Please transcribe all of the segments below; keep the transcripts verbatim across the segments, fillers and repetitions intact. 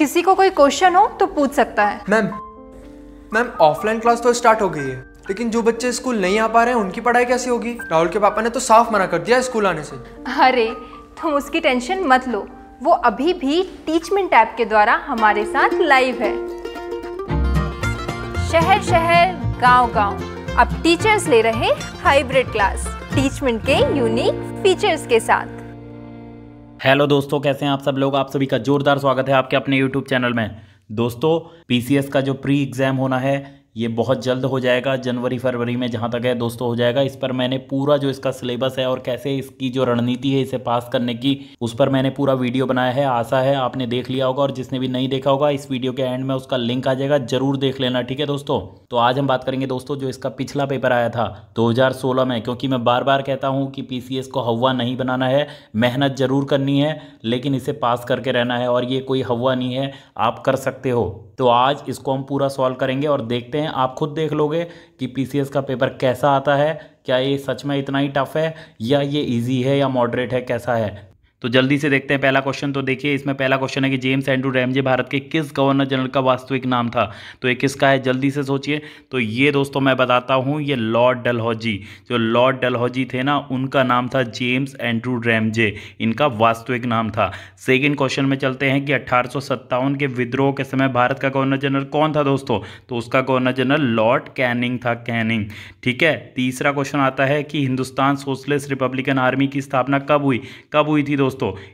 किसी को कोई क्वेश्चन हो तो पूछ सकता है। मैम मैम ऑफलाइन क्लास तो स्टार्ट हो गई है, लेकिन जो बच्चे स्कूल नहीं आ पा रहे हैं उनकी पढ़ाई कैसे होगी? राहुल के पापा ने तो साफ मना कर दिया स्कूल आने से। अरे तुम उसकी टेंशन मत लो, वो अभी भी टीचमिंट ऐप के द्वारा हमारे साथ लाइव है। शहर शहर गाँव गाँव अब टीचर्स ले रहे हाइब्रिड क्लास टीचमिंट के यूनिक फीचर्स के साथ। हेलो दोस्तों, कैसे हैं आप सब लोग? आप सभी का जोरदार स्वागत है आपके अपने यूट्यूब चैनल में। दोस्तों पीसीएस का जो प्री एग्ज़ाम होना है ये बहुत जल्द हो जाएगा, जनवरी फरवरी में जहाँ तक है दोस्तों हो जाएगा। इस पर मैंने पूरा जो इसका सिलेबस है और कैसे इसकी जो रणनीति है इसे पास करने की, उस पर मैंने पूरा वीडियो बनाया है। आशा है आपने देख लिया होगा, और जिसने भी नहीं देखा होगा इस वीडियो के एंड में उसका लिंक आ जाएगा, जरूर देख लेना। ठीक है दोस्तों, तो आज हम बात करेंगे दोस्तों जो इसका पिछला पेपर आया था दो हज़ार सोलह में, क्योंकि मैं बार बार कहता हूँ कि पीसीएस को हवा नहीं बनाना है, मेहनत जरूर करनी है लेकिन इसे पास करके रहना है, और ये कोई हवा नहीं है, आप कर सकते हो। तो आज इसको हम पूरा सॉल्व करेंगे और देखते हैं, आप खुद देख लोगे कि पीसीएस का पेपर कैसा आता है, क्या ये सच में इतना ही टफ है या ये इजी है या मॉडरेट है, कैसा है। तो जल्दी से देखते हैं पहला क्वेश्चन। तो देखिए इसमें पहला क्वेश्चन है कि जेम्स एंड्रू रैमजे भारत के किस गवर्नर जनरल का वास्तविक नाम था? तो ये किसका है, जल्दी से सोचिए। तो ये दोस्तों मैं बताता हूँ, ये लॉर्ड डलहौजी, जो लॉर्ड डलहौजी थे ना, उनका नाम था जेम्स एंड्रू रैमजे, इनका वास्तविक नाम था। सेकेंड क्वेश्चन में चलते हैं कि अट्ठारह सौ सत्तावन के विद्रोह के समय भारत का गवर्नर जनरल कौन था दोस्तों? तो उसका गवर्नर जनरल लॉर्ड कैनिंग था, कैनिंग। ठीक है, तीसरा क्वेश्चन आता है कि हिंदुस्तान सोशलिस्ट रिपब्लिकन आर्मी की स्थापना कब हुई? कब हुई थी दोस्तों?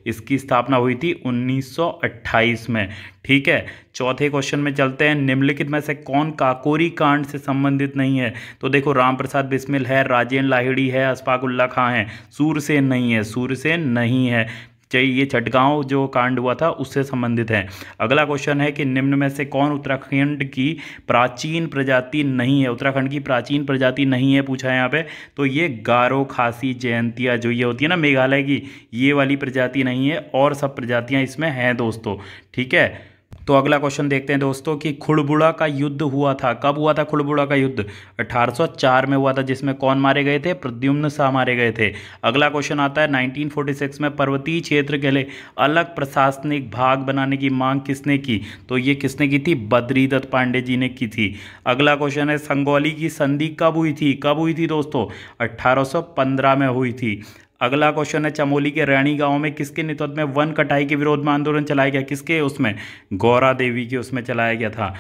इसकी स्थापना हुई थी उन्नीस सौ अट्ठाईस में। ठीक है, चौथे क्वेश्चन में चलते हैं, निम्नलिखित में से कौन काकोरी कांड से संबंधित नहीं है? तो देखो राम प्रसाद बिस्मिल है, राजेंद्र लाहिड़ी है, अस्फाक उल्ला खां है, सूर्य सेन नहीं है, सूर्य सेन नहीं है, ये चटगांव जो कांड हुआ था उससे संबंधित है। अगला क्वेश्चन है कि निम्न में से कौन उत्तराखंड की प्राचीन प्रजाति नहीं है? उत्तराखंड की प्राचीन प्रजाति नहीं है पूछा है यहाँ पे, तो ये गारो खासी जयंतिया जो ये होती है ना मेघालय की, ये वाली प्रजाति नहीं है, और सब प्रजातियाँ इसमें हैं दोस्तों। ठीक है, तो अगला क्वेश्चन देखते हैं दोस्तों कि खुड़बुड़ा का युद्ध हुआ था। कब हुआ था खुड़बुड़ा का युद्ध? अठारह सौ चार में हुआ था, जिसमें कौन मारे गए थे? प्रद्युम्न शाह मारे गए थे। अगला क्वेश्चन आता है उन्नीस सौ छियालीस में पर्वतीय क्षेत्र के लिए अलग प्रशासनिक भाग बनाने की मांग किसने की? तो ये किसने की थी? बद्री दत्त पांडे जी ने की थी। अगला क्वेश्चन है संगौली की संधि कब हुई थी? कब हुई थी दोस्तों? अठारह सौ पंद्रह में हुई थी। अगला क्वेश्चन है चमोली के रैणी गांव में किसके नेतृत्व में वन कटाई के विरोध में आंदोलन चलाया गया? किसके उसमें? गौरा देवी के उसमें चलाया गया था।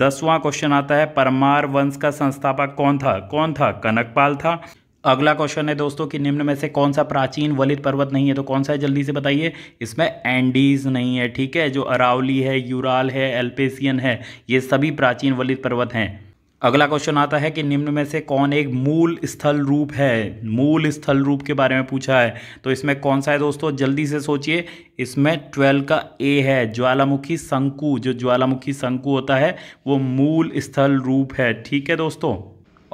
दसवां क्वेश्चन आता है परमार वंश का संस्थापक कौन था? कौन था? कनकपाल था। अगला क्वेश्चन है दोस्तों कि निम्न में से कौन सा प्राचीन वलित पर्वत नहीं है? तो कौन सा है, जल्दी से बताइए। इसमें एंडीज नहीं है। ठीक है, जो अरावली है, यूराल है, एल्पेसियन है, ये सभी प्राचीन वलित पर्वत हैं। अगला क्वेश्चन आता है कि निम्न में से कौन एक मूल स्थल रूप है? मूल स्थल रूप के बारे में पूछा है, तो इसमें कौन सा है दोस्तों? जल्दी से सोचिए। इसमें ट्वेल्व का ए है, ज्वालामुखी शंकु, जो ज्वालामुखी शंकु होता है वो मूल स्थल रूप है। ठीक है दोस्तों,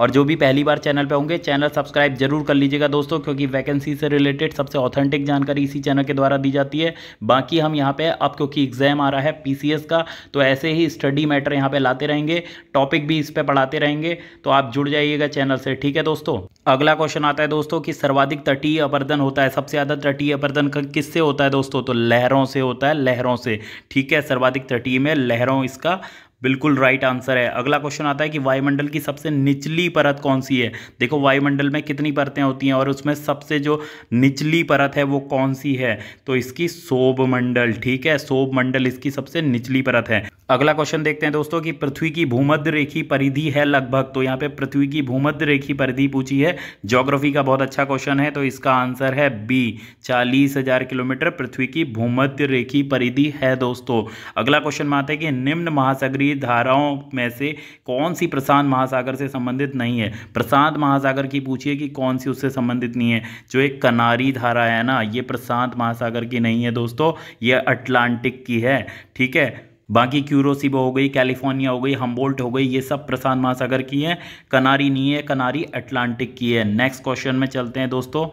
और जो भी पहली बार चैनल पे होंगे चैनल सब्सक्राइब जरूर कर लीजिएगा दोस्तों, क्योंकि वैकेंसी से रिलेटेड सबसे ऑथेंटिक जानकारी इसी चैनल के द्वारा दी जाती है। बाकी हम यहाँ पे अब क्योंकि एग्जाम आ रहा है पीसीएस का, तो ऐसे ही स्टडी मैटर यहाँ पे लाते रहेंगे, टॉपिक भी इस पर पढ़ाते रहेंगे, तो आप जुड़ जाइएगा चैनल से। ठीक है दोस्तों, अगला क्वेश्चन आता है दोस्तों कि सर्वाधिक तटीय अपरदन होता है, सबसे ज़्यादा तटीय अपरदन किससे होता है दोस्तों? तो लहरों से होता है, लहरों से। ठीक है, सर्वाधिक तटीय में लहरों इसका बिल्कुल राइट आंसर है। अगला क्वेश्चन आता है कि वायुमंडल की सबसे निचली परत कौन सी है? देखो वायुमंडल में कितनी परतें होती हैं, और उसमें सबसे जो निचली परत है वो कौन सी है? तो इसकी सोब मंडल। ठीक है, सोब मंडल इसकी सबसे निचली परत है। अगला क्वेश्चन देखते हैं दोस्तों कि पृथ्वी की भूमध्य रेखी परिधि है लगभग, तो यहाँ पे पृथ्वी की भूमध्य रेखी परिधि पूछी है। ज्योग्राफी का बहुत अच्छा क्वेश्चन है, तो इसका आंसर है बी, चालीस हजार किलोमीटर पृथ्वी की भूमध्य रेखी परिधि है दोस्तों। अगला क्वेश्चन में आता है कि निम्न महासागरीय धाराओं में से कौन सी प्रशांत महासागर से संबंधित नहीं है? प्रशांत महासागर की पूछिए कि कौन सी उससे संबंधित नहीं है। जो एक कनारी धारा है ना, ये प्रशांत महासागर की नहीं है दोस्तों, ये अटलांटिक की है। ठीक है, बाकी क्यूरोसिबो हो गई, कैलिफोर्निया हो गई, हम्बोल्ट हो गई, ये सब प्रशांत महासागर की है, कनारी नहीं है, कनारी अटलांटिक की है। नेक्स्ट क्वेश्चन में चलते हैं दोस्तों,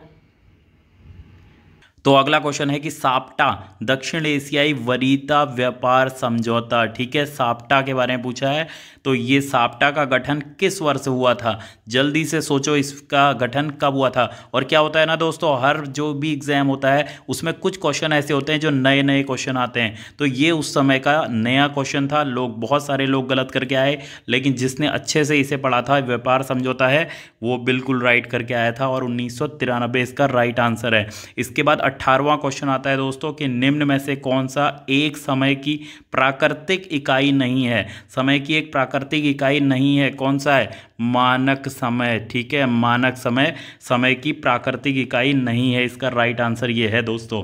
तो अगला क्वेश्चन है कि साप्टा दक्षिण एशियाई वरीयता व्यापार समझौता, ठीक है, साप्टा के बारे में पूछा है। तो ये साप्टा का गठन किस वर्ष हुआ था, जल्दी से सोचो इसका गठन कब हुआ था। और क्या होता है ना दोस्तों, हर जो भी एग्जाम होता है उसमें कुछ क्वेश्चन ऐसे होते हैं जो नए नए क्वेश्चन आते हैं, तो ये उस समय का नया क्वेश्चन था। लोग बहुत सारे लोग गलत करके आए, लेकिन जिसने अच्छे से इसे पढ़ा था व्यापार समझौता है वो बिल्कुल राइट करके आया था और उन्नीस सौ तिरानबे इसका राइट आंसर है। इसके बाद अठारहवां क्वेश्चन आता है दोस्तों कि निम्न में से कौन सा एक समय की प्राकृतिक इकाई नहीं है, समय की एक प्राकृतिक इकाई नहीं है, कौन सा है, मानक समय, ठीक है, मानक समय समय की प्राकृतिक इकाई नहीं है, इसका राइट आंसर ये है दोस्तों।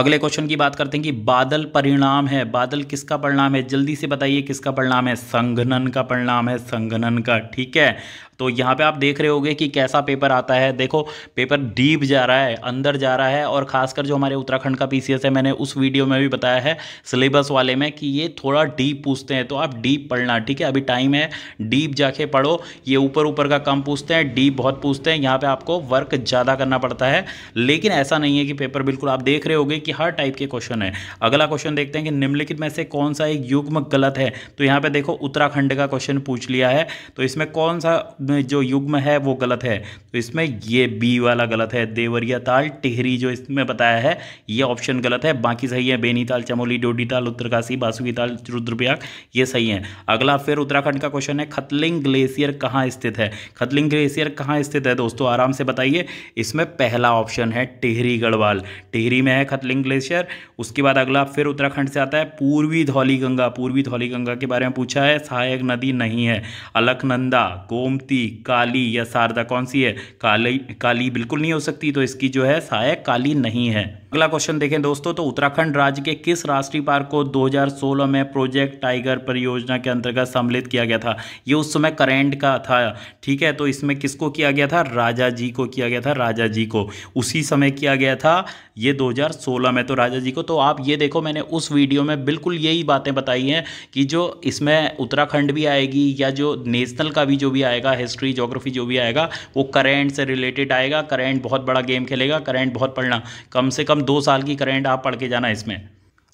अगले क्वेश्चन की बात करते हैं कि बादल परिणाम है, बादल किसका परिणाम है, जल्दी से बताइए किसका परिणाम है, संघनन का परिणाम है, संघनन का, ठीक है। तो यहाँ पे आप देख रहे होगे कि कैसा पेपर आता है, देखो पेपर डीप जा रहा है, अंदर जा रहा है, और खासकर जो हमारे उत्तराखंड का पीसीएस है, मैंने उस वीडियो में भी बताया है सिलेबस वाले में कि ये थोड़ा डीप पूछते हैं, तो आप डीप पढ़ना, ठीक है, अभी टाइम है, डीप जाके पढ़ो। ये ऊपर ऊपर का कम पूछते हैं, डीप बहुत पूछते हैं, यहाँ पर आपको वर्क ज़्यादा करना पड़ता है, लेकिन ऐसा नहीं है कि पेपर बिल्कुल, आप देख रहे होगे कि हर टाइप के क्वेश्चन है। अगला क्वेश्चन देखते हैं कि निम्नलिखित में से कौन सा एक युग्म गलत है, तो यहाँ पे देखो उत्तराखंड का क्वेश्चन पूछ लिया है, तो इसमें कौन सा जो युग्म है वो गलत है, तो इसमें ये बी वाला गलत है, देवरिया ताल टिहरी जो इसमें बताया है ये ऑप्शन गलत है, बाकी सही है, बेनीताल चमोली डोडीताल उत्तरकाशी बासुकीताल रुद्रप्रयाग ये सही है। अगला फिर उत्तराखंड का क्वेश्चन है खतलिंग ग्लेशियर कहाँ स्थित है, खतलिंग ग्लेशियर कहाँ स्थित है दोस्तों, आराम से बताइए, इसमें पहला ऑप्शन है टिहरी गढ़वाल, टिहरी में है खतलिंग ग्लेशियर। उसके बाद अगला फिर उत्तराखंड से आता है पूर्वी धौली गंगा, पूर्वी धौली गंगा के बारे में पूछा है, सहायक नदी नहीं है, अलकनंदा गोमती काली या शारदा कौन सी है, काली, काली बिल्कुल नहीं हो सकती, तो इसकी जो है सहायक काली नहीं है। अगला क्वेश्चन देखें दोस्तों तो उत्तराखंड राज्य के किस राष्ट्रीय पार्क को दो हज़ार सोलह में प्रोजेक्ट टाइगर परियोजना के अंतर्गत सम्मिलित किया गया था, ये उस समय करेंट का था, ठीक है, तो इसमें किसको किया गया था, राजा जी को किया गया था, राजा जी को उसी समय किया गया था ये दो हज़ार सोलह में, तो राजा जी को। तो आप ये देखो मैंने उस वीडियो में बिल्कुल यही बातें बताई हैं कि जो इसमें उत्तराखंड भी आएगी या जो नेशनल का भी जो भी आएगा, हिस्ट्री ज्योग्राफी जो भी आएगा वो करेंट से रिलेटेड आएगा, करेंट बहुत बड़ा गेम खेलेगा, करेंट बहुत पढ़ना, कम से कम दो साल की करंट आप पढ़ के जाना इसमें।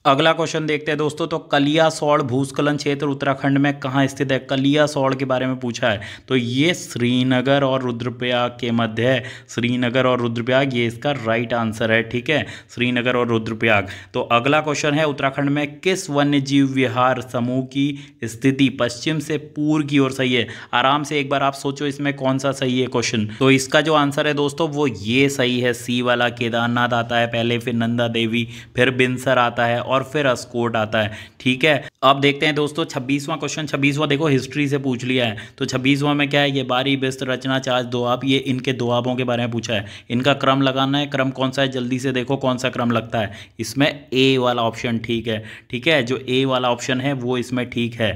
अगला क्वेश्चन देखते हैं दोस्तों तो कलिया सौड़ भूस्खलन क्षेत्र उत्तराखंड में कहाँ स्थित है, कलिया सौड़ के बारे में पूछा है, तो ये श्रीनगर और रुद्रप्रयाग के मध्य है, श्रीनगर और रुद्रप्रयाग ये इसका राइट आंसर है, ठीक है, श्रीनगर और रुद्रप्रयाग। तो अगला क्वेश्चन है उत्तराखंड में किस वन्य जीव विहार समूह की स्थिति पश्चिम से पूर्व की ओर सही है, आराम से एक बार आप सोचो इसमें कौन सा सही है क्वेश्चन, तो इसका जो आंसर है दोस्तों वो ये सही है, सी वाला केदारनाथ आता है पहले, फिर नंदा देवी, फिर बिनसर आता है और फिर अस्कोट आता है, ठीक है। अब देखते हैं दोस्तों छब्बीसवां क्वेश्चन, छब्बीसवां देखो हिस्ट्री से पूछ लिया है, तो छब्बीसवां में क्या है, ये बारी बिस्त रचना चार्ज दोआब ये इनके दोआबों के बारे में पूछा है, इनका क्रम लगाना है, क्रम कौन सा है, जल्दी से देखो कौन सा क्रम लगता है, इसमें ए वाला ऑप्शन ठीक है, ठीक है, जो ए वाला ऑप्शन है वो इसमें ठीक है।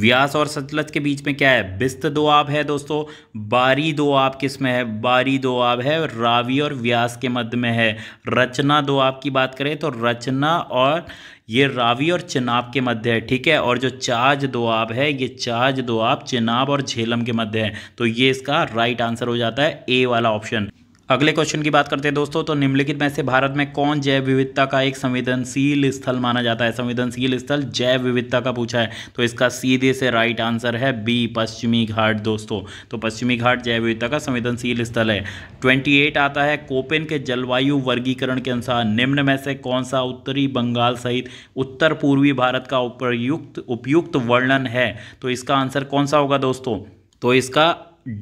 व्यास और सतलज के बीच में क्या है, बिस्त दोआब है दोस्तों, बारी दोआब किस में है, बारी दोआब है रावी और व्यास के मध्य में है। रचना दोआब की बात करें तो रचना और ये रावी और चेनाब के मध्य है, ठीक है, और जो चार्ज दोआब है ये चार्ज दोआब चेनाब और झेलम के मध्य है, तो ये इसका राइट आंसर हो जाता है ए वाला ऑप्शन। अगले क्वेश्चन की बात करते हैं दोस्तों तो निम्नलिखित में से भारत में कौन जैव विविधता का एक संवेदनशील स्थल माना जाता है, संवेदनशील स्थल जैव विविधता का पूछा है, तो इसका सीधे से राइट आंसर है बी पश्चिमी घाट दोस्तों, तो पश्चिमी घाट जैव विविधता का संवेदनशील स्थल है। अट्ठाईस आता है कोपेन के जलवायु वर्गीकरण के अनुसार निम्न में से कौन सा उत्तरी बंगाल सहित उत्तर पूर्वी भारत का उपयुक्त उपयुक्त वर्णन है, तो इसका आंसर कौन सा होगा दोस्तों, तो इसका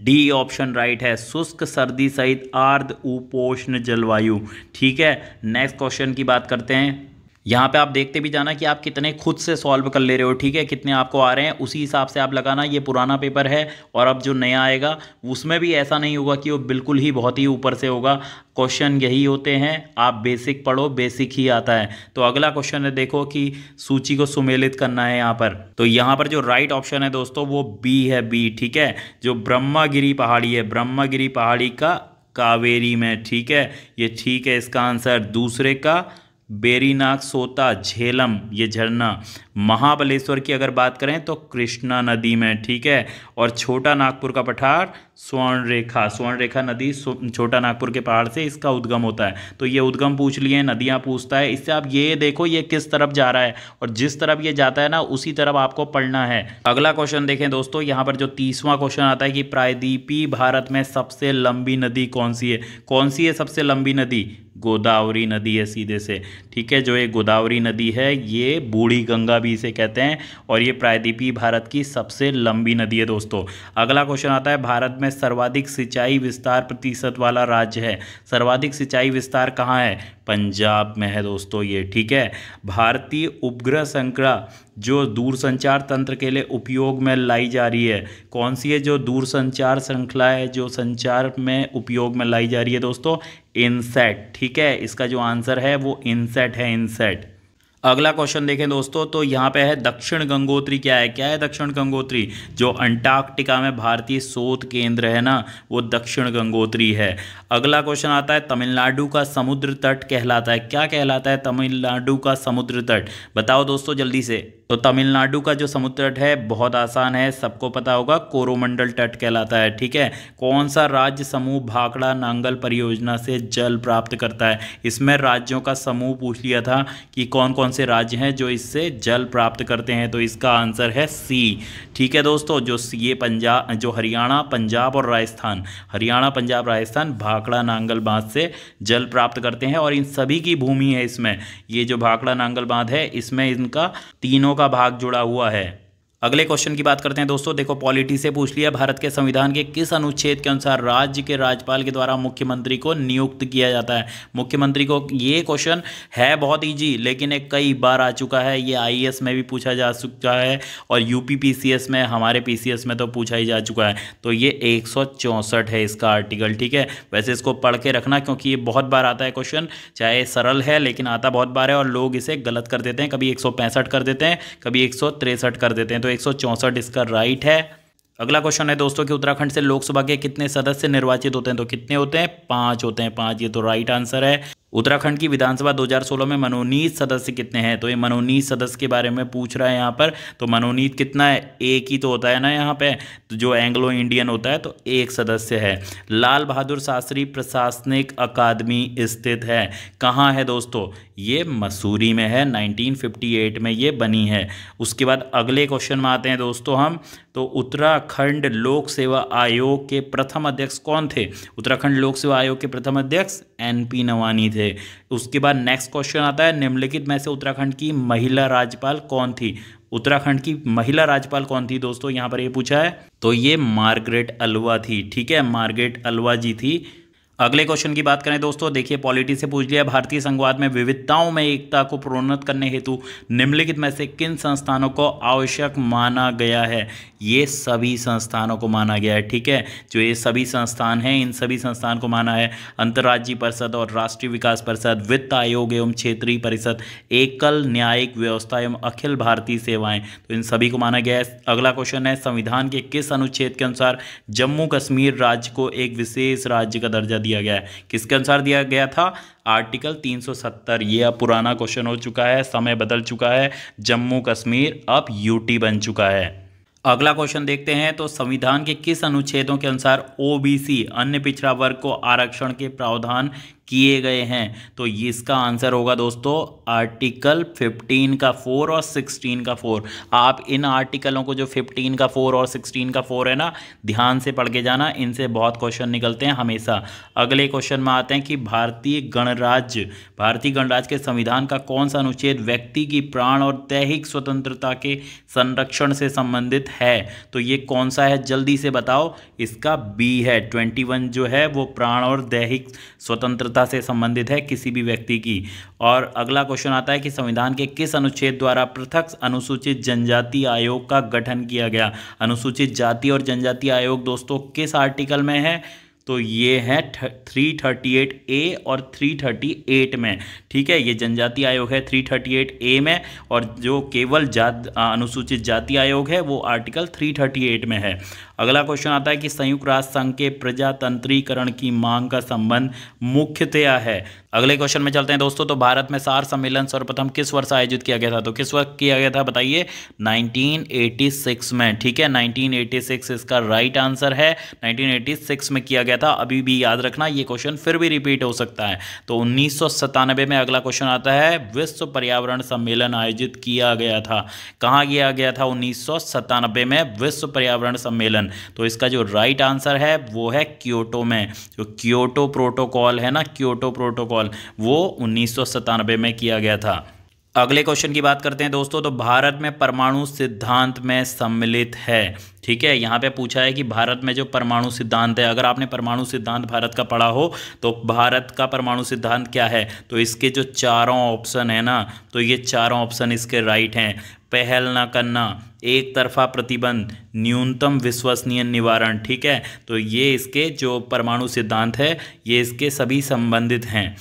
डी ऑप्शन राइट है, शुष्क सर्दी सहित आर्द्र उपोष्ण जलवायु, ठीक है। नेक्स्ट क्वेश्चन की बात करते हैं, यहाँ पे आप देखते भी जाना कि आप कितने खुद से सॉल्व कर ले रहे हो, ठीक है, कितने आपको आ रहे हैं उसी हिसाब से आप लगाना, ये पुराना पेपर है और अब जो नया आएगा उसमें भी ऐसा नहीं होगा कि वो बिल्कुल ही बहुत ही ऊपर से होगा, क्वेश्चन यही होते हैं, आप बेसिक पढ़ो, बेसिक ही आता है। तो अगला क्वेश्चन है देखो कि सूची को सुमेलित करना है यहाँ पर, तो यहाँ पर जो राइट ऑप्शन है दोस्तों वो बी है, बी ठीक है, जो ब्रह्मागिरी पहाड़ी है, ब्रह्मागिरी पहाड़ी का कावेरी में, ठीक है, ये ठीक है इसका आंसर। दूसरे का बेरीनाग सोता झेलम ये झरना, महाबलेश्वर की अगर बात करें तो कृष्णा नदी में, ठीक है। और छोटा नागपुर का पठार स्वर्ण रेखा, स्वर्ण रेखा नदी छोटा नागपुर के पहाड़ से इसका उद्गम होता है। तो ये उद्गम पूछ लिए, नदियाँ पूछता है, इससे आप ये देखो ये किस तरफ जा रहा है और जिस तरफ ये जाता है ना उसी तरफ आपको पढ़ना है। अगला क्वेश्चन देखें दोस्तों, यहाँ पर जो तीसवां क्वेश्चन आता है कि प्रायद्वीपीय भारत में सबसे लंबी नदी कौन सी है, कौन सी है सबसे लंबी नदी, गोदावरी नदी है सीधे से, ठीक है। जो ये गोदावरी नदी है ये बूढ़ी गंगा भी इसे कहते हैं और ये प्रायद्वीपीय भारत की सबसे लंबी नदी है दोस्तों। अगला क्वेश्चन आता है, भारत में सर्वाधिक सिंचाई विस्तार प्रतिशत वाला राज्य है, सर्वाधिक सिंचाई विस्तार कहाँ है, पंजाब में है दोस्तों ये, ठीक है। भारतीय उपग्रह श्रृंखला जो दूरसंचार तंत्र के लिए उपयोग में लाई जा रही है, कौन सी है जो दूरसंचार श्रृंखला है जो संचार में उपयोग में लाई जा रही है दोस्तों, इनसैट, ठीक है। इसका जो आंसर है वो इनसैट है, इनसैट। अगला क्वेश्चन देखें दोस्तों, तो यहाँ पे है दक्षिण गंगोत्री, क्या है क्या है दक्षिण गंगोत्री, जो अंटार्कटिका में भारतीय शोध केंद्र है ना वो दक्षिण गंगोत्री है। अगला क्वेश्चन आता है, तमिलनाडु का समुद्र तट कहलाता है, क्या कहलाता है तमिलनाडु का समुद्र तट, बताओ दोस्तों जल्दी से। तो तमिलनाडु का जो समुद्र तट है बहुत आसान है, सबको पता होगा, कोरोमंडल तट कहलाता है, ठीक है। कौन सा राज्य समूह भाखड़ा नांगल परियोजना से जल प्राप्त करता है, इसमें राज्यों का समूह पूछ लिया था कि कौन कौन से राज्य हैं जो इससे जल प्राप्त करते हैं, तो इसका आंसर है सी, ठीक है दोस्तों। जो ये पंजाब, जो हरियाणा, पंजाब और राजस्थान, हरियाणा पंजाब राजस्थान भाखड़ा नांगल बांध से जल प्राप्त करते हैं और इन सभी की भूमि है इसमें, ये जो भाखड़ा नांगल बांध है इसमें इनका तीनों का भाग जुड़ा हुआ है। अगले क्वेश्चन की बात करते हैं दोस्तों, देखो पॉलिटी से पूछ लिया, भारत के संविधान के किस अनुच्छेद के अनुसार राज्य के राज्यपाल के द्वारा मुख्यमंत्री को नियुक्त किया जाता है, मुख्यमंत्री को। ये क्वेश्चन है बहुत इजी लेकिन एक कई बार आ चुका है, ये आईएएस में भी पूछा जा चुका है और यूपी पीसीएस में, हमारे पीसीएस में तो पूछा ही जा चुका है। तो ये एक सौ चौंसठ है इसका आर्टिकल, ठीक है। वैसे इसको पढ़ के रखना क्योंकि ये बहुत बार आता है क्वेश्चन, चाहे सरल है लेकिन आता बहुत बार है और लोग इसे गलत कर देते हैं, कभी एक सौ पैंसठ कर देते हैं, कभी एक सौ तिरसठ कर देते हैं, तो एक सौ चौंसठ इसका राइट है। अगला क्वेश्चन है दोस्तों कि उत्तराखंड से लोकसभा के कितने सदस्य निर्वाचित होते हैं, तो कितने होते हैं, पांच होते हैं, पांच, ये तो राइट आंसर है। उत्तराखंड की विधानसभा दो हज़ार सोलह में मनोनीत सदस्य कितने हैं, तो ये मनोनीत सदस्य के बारे में पूछ रहा है यहाँ पर, तो मनोनीत कितना है, एक ही तो होता है ना यहाँ पे, तो जो एंग्लो इंडियन होता है तो एक सदस्य है। लाल बहादुर शास्त्री प्रशासनिक अकादमी स्थित है, कहाँ है दोस्तों, ये मसूरी में है, नाइनटीन फिफ्टी एट में ये बनी है। उसके बाद अगले क्वेश्चन में आते हैं दोस्तों हम, तो उत्तराखंड लोक सेवा आयोग के प्रथम अध्यक्ष कौन थे, उत्तराखंड लोक सेवा आयोग के प्रथम अध्यक्ष एन पी नवानी थे। उसके बाद नेक्स्ट क्वेश्चन आता है, निम्नलिखित में से उत्तराखंड की महिला राज्यपाल कौन थी, उत्तराखंड की महिला राज्यपाल कौन थी दोस्तों, यहाँ पर ये पूछा है, तो ये मार्गरेट अल्वा थी, ठीक है, मार्गरेट अल्वा जी थी। अगले क्वेश्चन की बात करें दोस्तों, देखिए पॉलिटी से पूछ लिया, भारतीय संघवाद में विविधताओं में एकता को प्रोन्नत करने हेतु निम्नलिखित में से किन संस्थानों को आवश्यक माना गया है, ये सभी संस्थानों को माना गया है, ठीक है। जो ये सभी संस्थान हैं इन सभी संस्थान को माना है, अंतर्राज्यीय परिषद और राष्ट्रीय विकास परिषद, वित्त आयोग एवं क्षेत्रीय परिषद, एकल न्यायिक व्यवस्था एवं अखिल भारतीय सेवाएँ, तो इन सभी को माना गया है। अगला क्वेश्चन है, संविधान के किस अनुच्छेद के अनुसार जम्मू कश्मीर राज्य को एक विशेष राज्य का दर्जा दिया गया है, किसके अनुसार दिया गया था, आर्टिकल तीन सौ सत्तर। ये अब पुराना क्वेश्चन हो चुका है, समय बदल चुका है, जम्मू कश्मीर अब यूटी बन चुका है। अगला क्वेश्चन देखते हैं, तो संविधान के किस अनुच्छेदों के अनुसार ओबीसी अन्य पिछड़ा वर्ग को आरक्षण के प्रावधान किए गए हैं, तो ये इसका आंसर होगा दोस्तों आर्टिकल फिफ्टीन का फोर और सिक्सटीन का फोर। आप इन आर्टिकलों को जो फिफ्टीन का फोर और सिक्सटीन का फोर है ना ध्यान से पढ़ के जाना, इनसे बहुत क्वेश्चन निकलते हैं हमेशा। अगले क्वेश्चन में आते हैं कि भारतीय गणराज्य भारतीय गणराज्य के संविधान का कौन सा अनुच्छेद व्यक्ति की प्राण और दैहिक स्वतंत्रता के संरक्षण से संबंधित है, तो ये कौन सा है जल्दी से बताओ, इसका बी है, ट्वेंटी वन जो है वो प्राण और दैहिक स्वतंत्रता से संबंधित है किसी भी व्यक्ति की। और अगला क्वेश्चन आता है कि संविधान के किस अनुच्छेद द्वारा पृथक अनुसूचित जनजाति आयोग का गठन किया गया, अनुसूचित जाति और जनजाति आयोग दोस्तों किस आर्टिकल में है, तो ये है तीन सौ अड़तीस ए और तीन सौ अड़तीस में, ठीक है। ये जनजाति आयोग है तीन सौ अड़तीस ए में और जो केवल जात अनुसूचित जाति आयोग है वो आर्टिकल तीन सौ अड़तीस में है। अगला क्वेश्चन आता है कि संयुक्त राष्ट्र संघ के प्रजातंत्रीकरण की मांग का संबंध मुख्यतया है। अगले क्वेश्चन में चलते हैं दोस्तों। तो भारत में सार सम्मेलन सर्वप्रथम किस वर्ष आयोजित किया गया था? तो किस वर्ष किया गया था बताइए? नाइनटीन एटी सिक्स में। ठीक है, नाइनटीन एटी सिक्स इसका राइट आंसर है। नाइनटीन एटी सिक्स में किया गया था। अभी भी याद रखना, ये क्वेश्चन फिर भी रिपीट हो सकता है। तो उन्नीस सौ सत्तानबे में अगला क्वेश्चन आता है, विश्व पर्यावरण सम्मेलन आयोजित किया गया था। कहाँ किया गया था? उन्नीस सौ सत्तानबे में विश्व पर्यावरण सम्मेलन। तो इसका जो राइट आंसर है वो है क्योटो में। जो क्योटो प्रोटोकॉल है ना, क्योटो प्रोटोकॉल वो उन्नीस सौ सत्तानबे में किया गया था। अगले क्वेश्चन की बात करते हैं दोस्तों। तो भारत में परमाणु सिद्धांत में सम्मिलित है। ठीक है, यहाँ पे पूछा है कि भारत में जो परमाणु सिद्धांत है, अगर आपने परमाणु सिद्धांत भारत का पढ़ा हो तो भारत का परमाणु सिद्धांत क्या है? तो इसके जो चारों ऑप्शन है ना, तो ये चारों ऑप्शन इसके राइट हैं। पहल ना करना, एक तरफा प्रतिबंध, न्यूनतम विश्वसनीय निवारण। ठीक है, तो ये इसके जो परमाणु सिद्धांत है ये इसके सभी संबंधित हैं।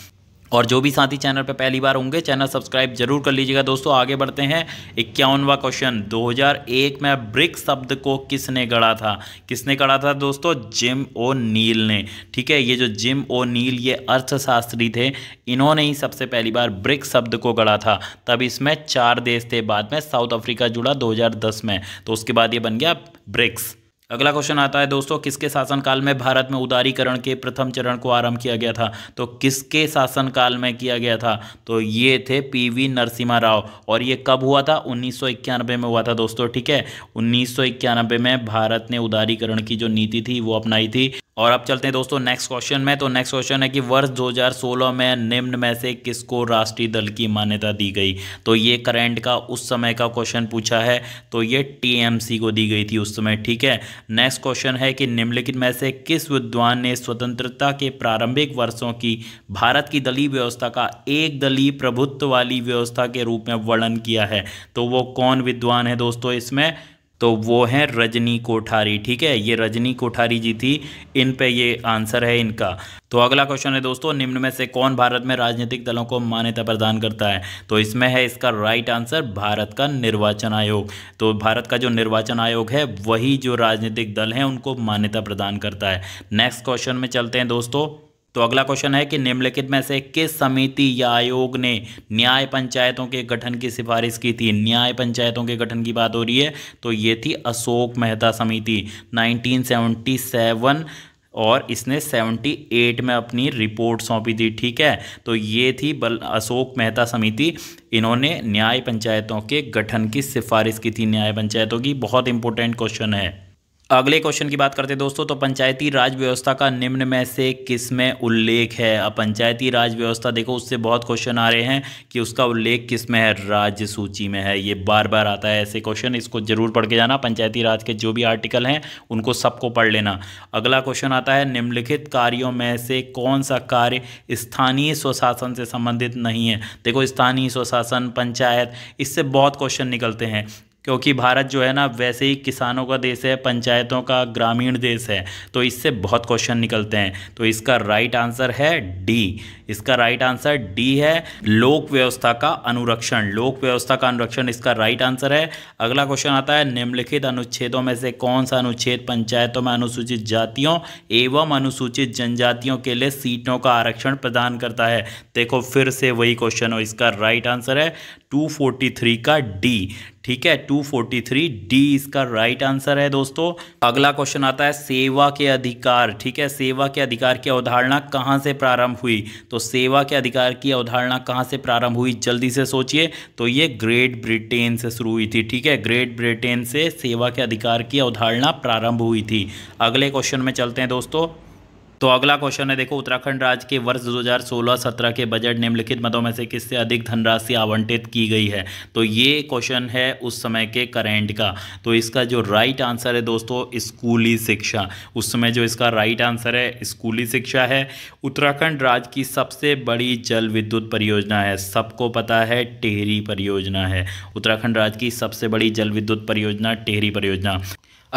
और जो भी साथी चैनल पर पहली बार होंगे, चैनल सब्सक्राइब जरूर कर लीजिएगा दोस्तों। आगे बढ़ते हैं। इक्यावनवा क्वेश्चन, दो हज़ार एक में ब्रिक शब्द को किसने गढ़ा था? किसने गढ़ा था दोस्तों? जिम ओ नील ने। ठीक है, ये जो जिम ओ नील ये अर्थशास्त्री थे, इन्होंने ही सबसे पहली बार ब्रिक शब्द को गढ़ा था। तब इसमें चार देश थे, बाद में साउथ अफ्रीका जुड़ा दो हज़ार दस में, तो उसके बाद ये बन गया ब्रिक्स। अगला क्वेश्चन आता है दोस्तों, किसके शासनकाल में भारत में उदारीकरण के प्रथम चरण को आरंभ किया गया था? तो किसके शासनकाल में किया गया था? तो ये थे पीवी नरसिम्हा राव। और ये कब हुआ था? उन्नीस सौ इक्यानबे में हुआ था दोस्तों। ठीक है, उन्नीस सौ इक्यानबे में भारत ने उदारीकरण की जो नीति थी वो अपनाई थी। और अब चलते हैं दोस्तों नेक्स्ट क्वेश्चन में। तो नेक्स्ट क्वेश्चन है कि वर्ष दो हज़ार सोलह में निम्न में से किसको राष्ट्रीय दल की मान्यता दी गई? तो ये करंट का उस समय का क्वेश्चन पूछा है, तो ये टीएमसी को दी गई थी उस समय। ठीक है, नेक्स्ट क्वेश्चन है कि निम्नलिखित में से किस विद्वान ने स्वतंत्रता के प्रारंभिक वर्षों की भारत की दलीय व्यवस्था का एक दलीय प्रभुत्व वाली व्यवस्था के रूप में वर्णन किया है? तो वो कौन विद्वान है दोस्तों इसमें? तो वो हैं रजनी कोठारी। ठीक है, ये रजनी कोठारी जी थी, इन पे ये आंसर है इनका। तो अगला क्वेश्चन है दोस्तों, निम्न में से कौन भारत में राजनीतिक दलों को मान्यता प्रदान करता है? तो इसमें है इसका राइट आंसर भारत का निर्वाचन आयोग। तो भारत का जो निर्वाचन आयोग है वही जो राजनीतिक दल हैं उनको मान्यता प्रदान करता है। नेक्स्ट क्वेश्चन में चलते हैं दोस्तों। तो अगला क्वेश्चन है कि निम्नलिखित में से किस समिति या आयोग ने न्याय पंचायतों के गठन की सिफारिश की थी? न्याय पंचायतों के गठन की बात हो रही है, तो ये थी अशोक मेहता समिति। नाइनटीन सेवेंटी सेवन और इसने अठहत्तर में अपनी रिपोर्ट सौंपी थी। ठीक है, तो ये थी बल अशोक मेहता समिति, इन्होंने न्याय पंचायतों के गठन की सिफारिश की थी। न्याय पंचायतों की बहुत इंपॉर्टेंट क्वेश्चन है। अगले क्वेश्चन की बात करते हैं दोस्तों। तो पंचायती राज व्यवस्था का निम्न में से किसमें उल्लेख है? अब पंचायती राज व्यवस्था देखो, उससे बहुत क्वेश्चन आ रहे हैं कि उसका उल्लेख किसमें है? राज्य सूची में है। ये बार बार आता है ऐसे क्वेश्चन, इसको जरूर पढ़ के जाना। पंचायती राज के जो भी आर्टिकल हैं उनको सबको पढ़ लेना। अगला क्वेश्चन आता है, निम्नलिखित कार्यों में से कौन सा कार्य स्थानीय स्वशासन से संबंधित नहीं है? देखो, स्थानीय स्वशासन, पंचायत, इससे बहुत क्वेश्चन निकलते हैं, क्योंकि भारत जो है ना वैसे ही किसानों का देश है, पंचायतों का ग्रामीण देश है, तो इससे बहुत क्वेश्चन निकलते हैं। तो इसका राइट आंसर है डी। इसका राइट आंसर डी है, लोक व्यवस्था का अनुरक्षण। लोक व्यवस्था का अनुरक्षण इसका राइट आंसर है। अगला क्वेश्चन आता है, निम्नलिखित अनुच्छेदों में से कौन सा अनुच्छेद पंचायतों में अनुसूचित जातियों एवं अनुसूचित जनजातियों के लिए सीटों का आरक्षण प्रदान करता है? देखो, फिर से वही क्वेश्चन हो, इसका राइट आंसर है दो सौ तैंतालीस का डी। ठीक है, दो सौ तैंतालीस डी इसका राइट आंसर है दोस्तों। अगला क्वेश्चन आता है, सेवा के अधिकार। ठीक है, सेवा के अधिकार की अवधारणा कहाँ से प्रारंभ हुई? तो सेवा के अधिकार की अवधारणा कहाँ से प्रारंभ हुई, जल्दी से सोचिए। तो ये ग्रेट ब्रिटेन से शुरू हुई थी। ठीक है, ग्रेट ब्रिटेन से सेवा के अधिकार की अवधारणा प्रारंभ हुई थी। अगले क्वेश्चन में चलते हैं दोस्तों। तो अगला क्वेश्चन है, देखो, उत्तराखंड राज्य के वर्ष दो हज़ार सोलह सत्रह के बजट निम्नलिखित मदों में से किससे अधिक धनराशि आवंटित की गई है? तो ये क्वेश्चन है उस समय के करेंट का। तो इसका जो राइट आंसर है दोस्तों, स्कूली शिक्षा। उस समय जो इसका राइट आंसर है स्कूली शिक्षा है। उत्तराखंड राज्य की सबसे बड़ी जल विद्युत परियोजना है, सबको पता है टेहरी परियोजना है। उत्तराखंड राज्य की सबसे बड़ी जल विद्युत परियोजना टेहरी परियोजना।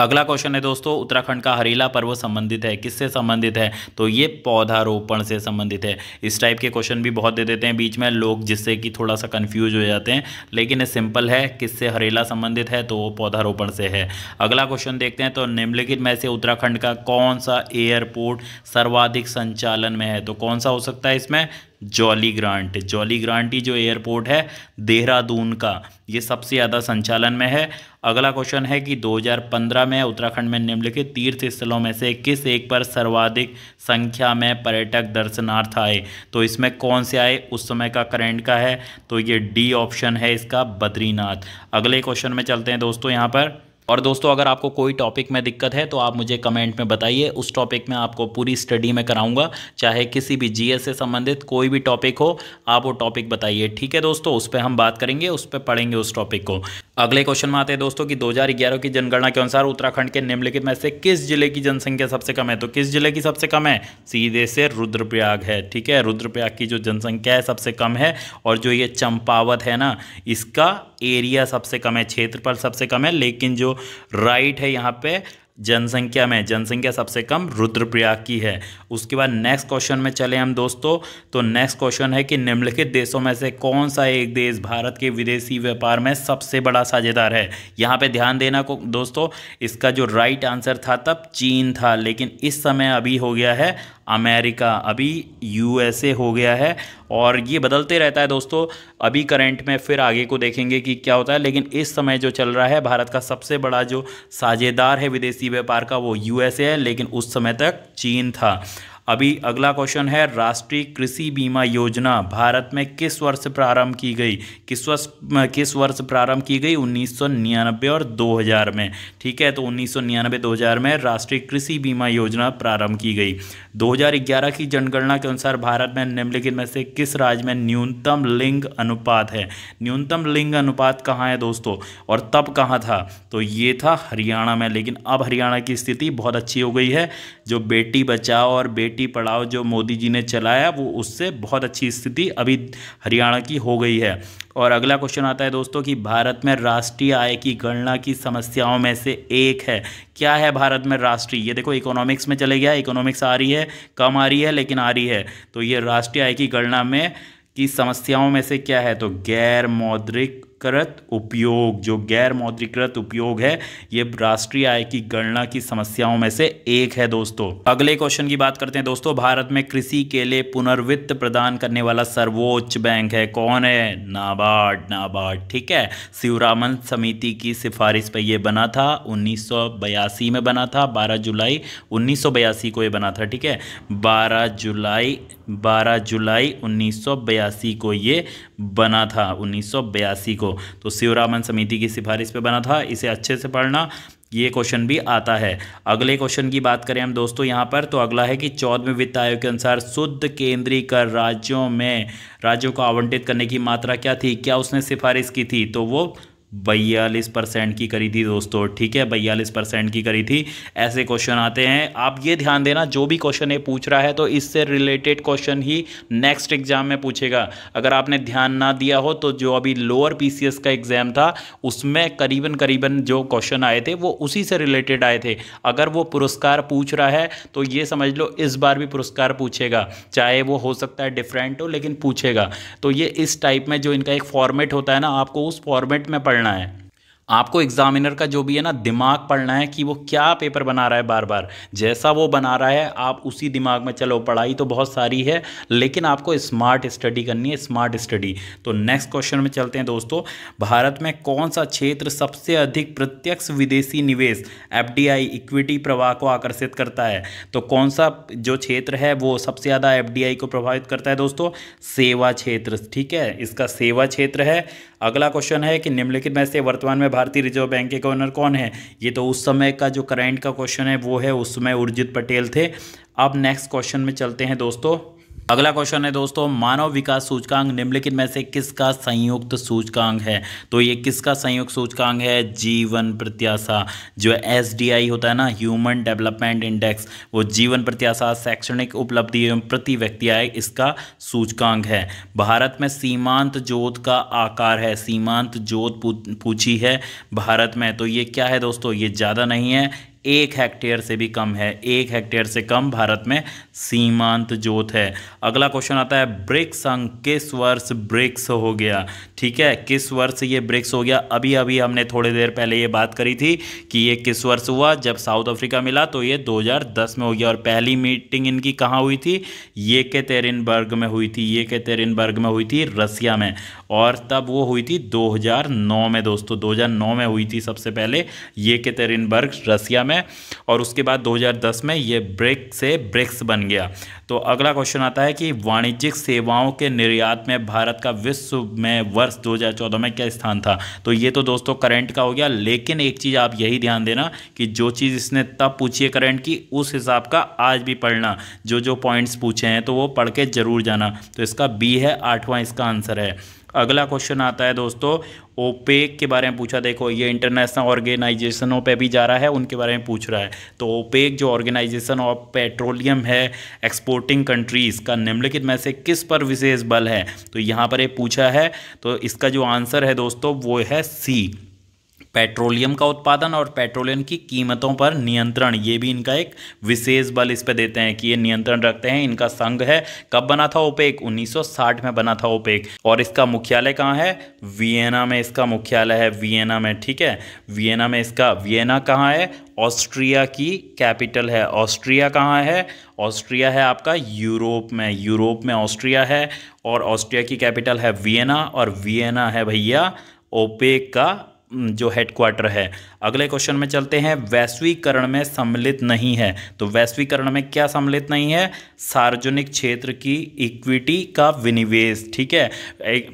अगला क्वेश्चन है दोस्तों, उत्तराखंड का हरीला पर्व संबंधित है, किससे संबंधित है? तो ये पौधारोपण से संबंधित है। इस टाइप के क्वेश्चन भी बहुत दे देते हैं बीच में लोग, जिससे कि थोड़ा सा कंफ्यूज हो जाते हैं, लेकिन ये सिंपल है, किससे हरेला संबंधित है? तो वो पौधारोपण से है। अगला क्वेश्चन देखते हैं, तो निम्नलिखित में से उत्तराखंड का कौन सा एयरपोर्ट सर्वाधिक संचालन में है? तो कौन सा हो सकता है इसमें? Jolly Grant. जॉली ग्रांट ही जो एयरपोर्ट है देहरादून का, ये सबसे ज़्यादा संचालन में है। अगला क्वेश्चन है कि दो हज़ार पंद्रह में उत्तराखंड में निम्नलिखित तीर्थ स्थलों में से किस एक पर सर्वाधिक संख्या में पर्यटक दर्शनार्थ आए? तो इसमें कौन से आए उस समय का करंट का है, तो ये डी ऑप्शन है इसका, बद्रीनाथ। अगले क्वेश्चन में चलते हैं दोस्तों यहाँ पर। और दोस्तों अगर आपको कोई टॉपिक में दिक्कत है तो आप मुझे कमेंट में बताइए, उस टॉपिक में आपको पूरी स्टडी में कराऊंगा, चाहे किसी भी जीएस से संबंधित कोई भी टॉपिक हो, आप वो टॉपिक बताइए। ठीक है दोस्तों, उस पर हम बात करेंगे, उस पर पढ़ेंगे उस टॉपिक को। अगले क्वेश्चन में आते हैं दोस्तों कि दो हज़ार ग्यारह की जनगणना के अनुसार उत्तराखंड के निम्नलिखित में से किस जिले की जनसंख्या सबसे कम है? तो किस जिले की सबसे कम है? सीधे से रुद्रप्रयाग है। ठीक है, रुद्रप्रयाग की जो जनसंख्या है सबसे कम है, और जो ये चंपावत है ना, इसका एरिया सबसे कम है, क्षेत्रफल सबसे कम है, लेकिन जो राइट है यहाँ पे जनसंख्या में, जनसंख्या सबसे कम रुद्रप्रयाग की है। उसके बाद नेक्स्ट क्वेश्चन में चले हम दोस्तों, तो नेक्स्ट क्वेश्चन है कि निम्नलिखित देशों में से कौन सा एक देश भारत के विदेशी व्यापार में सबसे बड़ा साझेदार है? यहाँ पे ध्यान देना को दोस्तों, इसका जो राइट आंसर था तब चीन था, लेकिन इस समय अभी हो गया है अमेरिका, अभी यूएसए हो गया है, और ये बदलते रहता है दोस्तों, अभी करंट में फिर आगे को देखेंगे कि क्या होता है, लेकिन इस समय जो चल रहा है भारत का सबसे बड़ा जो साझेदार है विदेशी व्यापार का वो यूएसए है, लेकिन उस समय तक चीन था अभी। अगला क्वेश्चन है, राष्ट्रीय कृषि बीमा योजना भारत में किस वर्ष प्रारंभ की गई? किस वर्ष किस वर्ष प्रारंभ की गई? उन्नीस सौ निन्यानबे और दो हज़ार में। ठीक है, तो उन्नीस सौ निन्यानबे दो हज़ार में राष्ट्रीय कृषि बीमा योजना प्रारंभ की गई। दो हज़ार ग्यारह की जनगणना के अनुसार भारत में निम्नलिखित में से किस राज्य में न्यूनतम लिंग अनुपात है? न्यूनतम लिंग अनुपात कहाँ है दोस्तों, और तब कहाँ था? तो ये था हरियाणा में, लेकिन अब हरियाणा की स्थिति बहुत अच्छी हो गई है, जो बेटी बचाओ और बेटी पढ़ाओ जो मोदी जी ने चलाया, वो उससे बहुत अच्छी स्थिति अभी हरियाणा की हो गई है। और अगला क्वेश्चन आता है दोस्तों कि भारत में राष्ट्रीय आय की गणना की समस्याओं में से एक है। क्या है भारत में राष्ट्रीय? ये देखो इकोनॉमिक्स में चले गया, इकोनॉमिक्स आ रही है, कम आ रही है लेकिन आ रही है। तो ये राष्ट्रीय आय की गणना में की समस्याओं में से क्या है? तो गैर मौद्रिक कृत उपयोग, जो गैर मौद्रीकृत उपयोग है, ये राष्ट्रीय आय की गणना की समस्याओं में से एक है दोस्तों। अगले क्वेश्चन की बात करते हैं दोस्तों, भारत में कृषि के लिए पुनर्वित्त प्रदान करने वाला सर्वोच्च बैंक है, कौन है? नाबार्ड। नाबार्ड ठीक है, शिवरामन समिति की सिफारिश पर यह बना था, उन्नीस सौ बयासी में बना था, बारह जुलाई उन्नीस सौ बयासी को यह बना था। ठीक है, बारह जुलाई बारह जुलाई उन्नीस सौ बयासी को ये बना था, उन्नीस सौ बयासी को, तो शिवरामन समिति की सिफारिश पे बना था। इसे अच्छे से पढ़ना, ये क्वेश्चन भी आता है। अगले क्वेश्चन की बात करें हम दोस्तों यहाँ पर, तो अगला है कि चौदहवें वित्त आयोग के अनुसार शुद्ध केंद्रीय कर राज्यों में राज्यों को आवंटित करने की मात्रा क्या थी? क्या उसने सिफारिश की थी? तो वो बयालीस परसेंट की करी थी दोस्तों। ठीक है, बयालीस परसेंट की करी थी। ऐसे क्वेश्चन आते हैं, आप ये ध्यान देना, जो भी क्वेश्चन ये पूछ रहा है तो इससे रिलेटेड क्वेश्चन ही नेक्स्ट एग्जाम में पूछेगा। अगर आपने ध्यान ना दिया हो तो जो अभी लोअर पीसीएस का एग्जाम था उसमें करीबन करीबन जो क्वेश्चन आए थे वो उसी से रिलेटेड आए थे। अगर वो पुरस्कार पूछ रहा है तो ये समझ लो इस बार भी पुरस्कार पूछेगा, चाहे वो हो सकता है डिफरेंट हो, लेकिन पूछेगा। तो ये इस टाइप में जो इनका एक फॉर्मेट होता है ना, आपको उस फॉर्मेट में पढ़ना है। आपको एग्जामिनर का जो भी है ना दिमाग पढ़ना है कि वो क्या पेपर बना रहा है, बार बार जैसा वो बना रहा है आप उसी दिमाग में चलो। पढ़ाई तो बहुत सारी है लेकिन आपको स्मार्ट स्टडी करनी है, स्मार्ट स्टडी। तो नेक्स्ट क्वेश्चन में चलते हैं दोस्तों, भारत में कौन सा क्षेत्र सबसे अधिक प्रत्यक्ष विदेशी निवेश एफडीआई इक्विटी प्रवाह को आकर्षित करता है? तो कौन सा जो क्षेत्र है वो सबसे ज़्यादा एफडीआई को प्रभावित करता है दोस्तों? सेवा क्षेत्र। ठीक है, इसका सेवा क्षेत्र है। अगला क्वेश्चन है कि निम्नलिखित में से वर्तमान में भारतीय रिजर्व बैंक के गवर्नर कौन है? ये तो उस समय का जो करंट का क्वेश्चन है वो है, उस समय उर्जित पटेल थे। अब नेक्स्ट क्वेश्चन में चलते हैं दोस्तों, अगला क्वेश्चन है दोस्तों, मानव विकास सूचकांक निम्नलिखित में से किसका संयुक्त सूचकांक है? तो ये किसका संयुक्त सूचकांक है? जीवन प्रत्याशा। जो एस डी आई होता है ना, ह्यूमन डेवलपमेंट इंडेक्स, वो जीवन प्रत्याशा, शैक्षणिक उपलब्धि एवं प्रति व्यक्ति आय इसका सूचकांक है। भारत में सीमांत जोत का आकार है, सीमांत जोत पूछी है भारत में, तो ये क्या है दोस्तों? ये ज़्यादा नहीं है, एक हेक्टेयर से भी कम है, एक हेक्टेयर से कम भारत में सीमांत जोत है। अगला क्वेश्चन आता है, ब्रिक्स संघ किस वर्ष ब्रिक्स हो गया? ठीक है, किस वर्ष ये ब्रिक्स हो गया? अभी अभी हमने थोड़ी देर पहले ये बात करी थी कि ये किस वर्ष हुआ, जब साउथ अफ्रीका मिला तो ये दो हज़ार दस में हो गया। और पहली मीटिंग इनकी कहाँ हुई थी? येकेतेरिनबर्ग में हुई थी, येकेतेरिनबर्ग में हुई थी, रसिया में। और तब वो हुई थी दो हज़ार नौ में दोस्तों, दो हज़ार नौ में हुई थी सबसे पहले येकेतेरिनबर्ग रसिया में, और उसके बाद दो हज़ार दस में ये ब्रिक्स से ब्रिक्स बन गया। तो अगला क्वेश्चन आता है कि वाणिज्यिक सेवाओं के निर्यात में भारत का विश्व में वर्ष दो हज़ार चौदह में क्या स्थान था? तो ये तो दोस्तों करंट का हो गया, लेकिन एक चीज़ आप यही ध्यान देना कि जो चीज़ इसने तब पूछी है करंट की, उस हिसाब का आज भी पढ़ना, जो जो पॉइंट्स पूछे हैं तो वो पढ़ के जरूर जाना। तो इसका बी है, आठवां इसका आंसर है। अगला क्वेश्चन आता है दोस्तों, ओपेक के बारे में पूछा। देखो ये इंटरनेशनल ऑर्गेनाइजेशनों पे भी जा रहा है, उनके बारे में पूछ रहा है। तो ओपेक जो ऑर्गेनाइजेशन ऑफ पेट्रोलियम है एक्सपोर्टिंग कंट्रीज़ का निम्नलिखित में से किस पर विशेष बल है? तो यहाँ पर ये पूछा है, तो इसका जो आंसर है दोस्तों वो है सी, पेट्रोलियम का उत्पादन और पेट्रोलियम की कीमतों पर नियंत्रण। ये भी इनका एक विशेष बल इस पे देते हैं कि ये नियंत्रण रखते हैं। इनका संघ है, कब बना था ओपेक? उन्नीस सौ साठ में बना था ओपेक, और इसका मुख्यालय कहाँ है? वियना में, इसका मुख्यालय है वियना में। ठीक है, वियना में इसका, वियना कहाँ है? ऑस्ट्रिया की कैपिटल है। ऑस्ट्रिया कहाँ है? ऑस्ट्रिया है आपका यूरोप में, यूरोप में ऑस्ट्रिया है, और ऑस्ट्रिया की कैपिटल है वियना, और वियना है भैया ओपेक का जो हेडक्वार्टर है। अगले क्वेश्चन में चलते हैं, वैश्वीकरण में सम्मिलित नहीं है। तो वैश्वीकरण में क्या सम्मिलित नहीं है? सार्वजनिक क्षेत्र की इक्विटी का विनिवेश। ठीक है,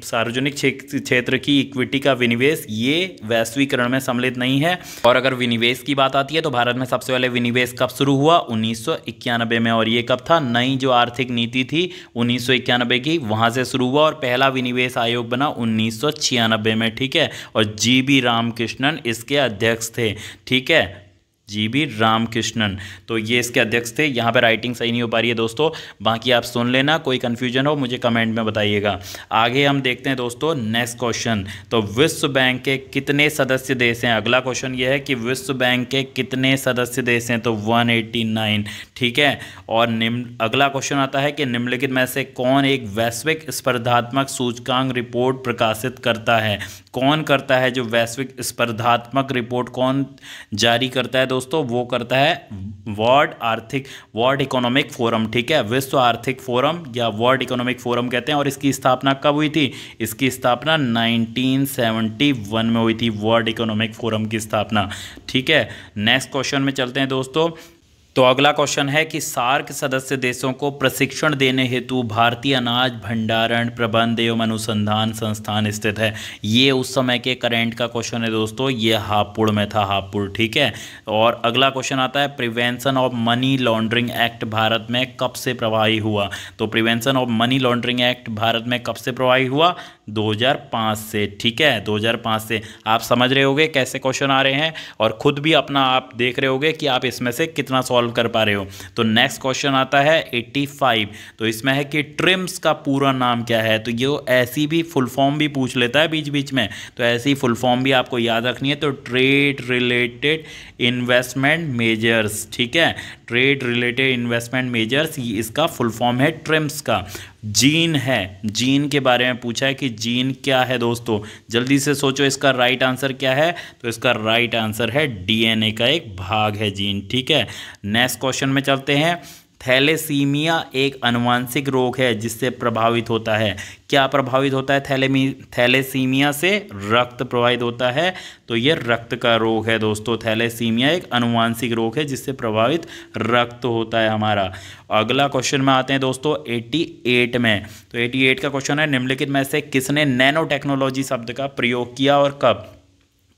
सार्वजनिक क्षेत्र की इक्विटी का विनिवेश ये वैश्वीकरण में सम्मिलित नहीं है। और अगर विनिवेश की बात आती है तो भारत में सबसे पहले विनिवेश कब शुरू हुआ? उन्नीस सौ इक्यानबे में। और ये कब था? नई जो आर्थिक नीति थी उन्नीस सौ इक्यानबे की, वहाँ से शुरू हुआ। और पहला विनिवेश आयोग बना उन्नीस सौ छियानबे में। ठीक है, और जी बी रामकृष्णन इसके अध्यक्ष थे। ठीक है, जी बी रामकृष्णन, तो ये इसके अध्यक्ष थे। यहाँ पे राइटिंग सही नहीं हो पा रही है दोस्तों, बाकी आप सुन लेना, कोई कन्फ्यूजन हो मुझे कमेंट में बताइएगा। आगे हम देखते हैं दोस्तों नेक्स्ट क्वेश्चन, तो विश्व बैंक के कितने सदस्य देश हैं? अगला क्वेश्चन ये है कि विश्व बैंक के कितने सदस्य देश हैं? तो एक सौ नवासी। ठीक है, और निम्न अगला क्वेश्चन आता है कि निम्नलिखित में से कौन एक वैश्विक स्पर्धात्मक सूचकांक रिपोर्ट प्रकाशित करता है? कौन करता है जो वैश्विक स्पर्धात्मक रिपोर्ट कौन जारी करता है दोस्तों? वो करता है वर्ल्ड आर्थिक वर्ल्ड इकोनॉमिक फोरम। ठीक है, विश्व आर्थिक फोरम या वर्ल्ड इकोनॉमिक फोरम कहते हैं। और इसकी स्थापना कब हुई थी? इसकी स्थापना उन्नीस सौ इकहत्तर में हुई थी, वर्ल्ड इकोनॉमिक फोरम की स्थापना। ठीक है, नेक्स्ट क्वेश्चन में चलते हैं दोस्तों, तो अगला क्वेश्चन है कि सार्क सदस्य देशों को प्रशिक्षण देने हेतु भारतीय अनाज भंडारण प्रबंध एवं अनुसंधान संस्थान स्थित है। ये उस समय के करंट का क्वेश्चन है दोस्तों, ये हापुड़ में था, हापुड़। ठीक है, और अगला क्वेश्चन आता है, prevention of money laundering act Bharat में कब से प्रभावी हुआ? तो prevention of money laundering act Bharat में कब से प्रभावी हुआ? दो हज़ार पाँच से। ठीक है, दो हज़ार पाँच से। आप समझ रहे होगे कैसे क्वेश्चन आ रहे हैं, और खुद भी अपना आप देख रहे होगे कि आप इसमें से कितना सॉल्व कर पा रहे हो। तो नेक्स्ट क्वेश्चन आता है पचासी, तो इसमें है कि ट्रिम्स का पूरा नाम क्या है? तो ये ऐसी भी फुल फॉर्म भी पूछ लेता है बीच बीच में, तो ऐसी फुल फॉर्म भी आपको याद रखनी है। तो ट्रेड रिलेटेड इन्वेस्टमेंट मेजर्स। ठीक है, ट्रेड रिलेटेड इन्वेस्टमेंट मेजर्स इसका फुल फॉर्म है ट्रिम्स का। जीन है, जीन के बारे में पूछा है कि जीन क्या है दोस्तों? जल्दी से सोचो इसका राइट आंसर क्या है। तो इसका राइट आंसर है डीएनए का एक भाग है जीन। ठीक है, नेक्स्ट क्वेश्चन में चलते हैं, थैलेसीमिया एक अनुवांशिक रोग है जिससे प्रभावित होता है। क्या प्रभावित होता है थैलेमी थैलेसीमिया से? रक्त प्रभावित होता है। तो ये रक्त का रोग है दोस्तों, थैलेसीमिया एक अनुवांशिक रोग है जिससे प्रभावित रक्त होता है हमारा। अगला क्वेश्चन में आते हैं दोस्तों अठासी में, तो अठासी का क्वेश्चन है, निम्नलिखित में से किसने नैनो टेक्नोलॉजी शब्द का प्रयोग किया और कब?